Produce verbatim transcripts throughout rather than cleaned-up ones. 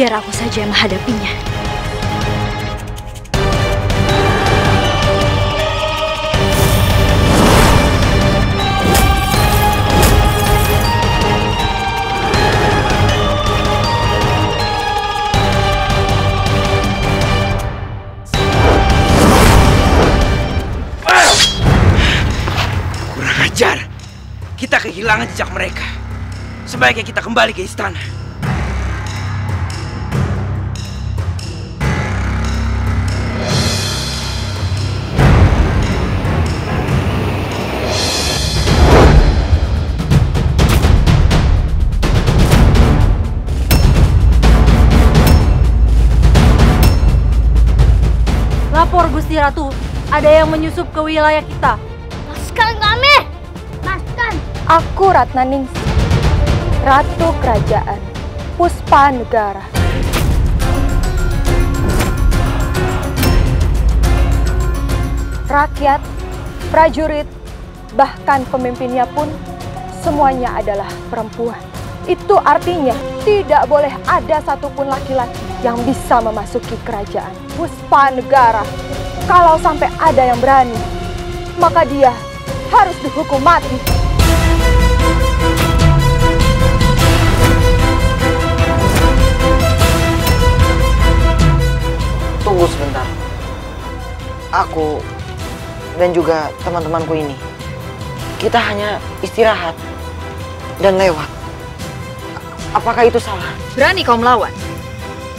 Biar aku saja yang menghadapinya. Kurang ajar. Kita kehilangan jejak mereka. Sebaiknya kita kembali ke istana. Lapor Gusti Ratu, ada yang menyusup ke wilayah kita. Lepaskan kami! Lepaskan! Aku Ratnaningsih, Ratu Kerajaan Puspa Negara. Rakyat, prajurit, bahkan pemimpinnya pun semuanya adalah perempuan. Itu artinya tidak boleh ada satupun laki-laki yang bisa memasuki kerajaan Puspa Negara. Kalau sampai ada yang berani, maka dia harus dihukum mati. Tunggu sebentar. Aku dan juga teman-temanku ini, kita hanya istirahat dan lewat. Apakah itu salah? Berani kau melawan?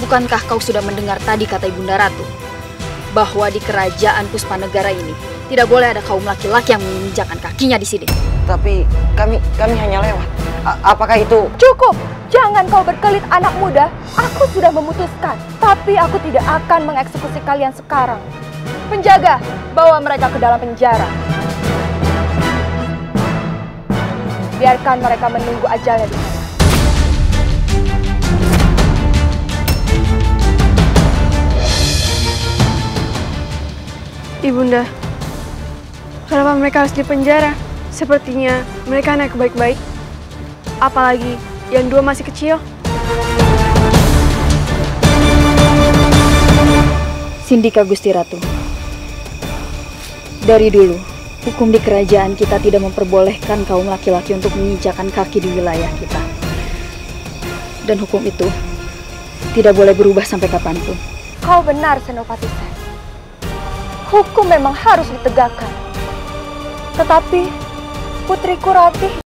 Bukankah kau sudah mendengar tadi kata Ibunda Ratu bahwa di kerajaan Puspa Negara ini tidak boleh ada kaum laki-laki yang menginjakkan kakinya di sini? Tapi kami kami hanya lewat. A apakah itu? Cukup! Jangan kau berkelit, anak muda. Aku sudah memutuskan, tapi aku tidak akan mengeksekusi kalian sekarang. Penjaga, bawa mereka ke dalam penjara. Biarkan mereka menunggu ajalnya di sana. Ibunda, kenapa mereka harus dipenjara? Sepertinya mereka anak baik-baik. Apalagi yang dua masih kecil. Sindika Gusti Ratu, dari dulu hukum di kerajaan kita tidak memperbolehkan kaum laki-laki untuk menginjakan kaki di wilayah kita. Dan hukum itu tidak boleh berubah sampai kapanpun. Kau benar, Senopati. Hukum memang harus ditegakkan. Tetapi putriku Ratih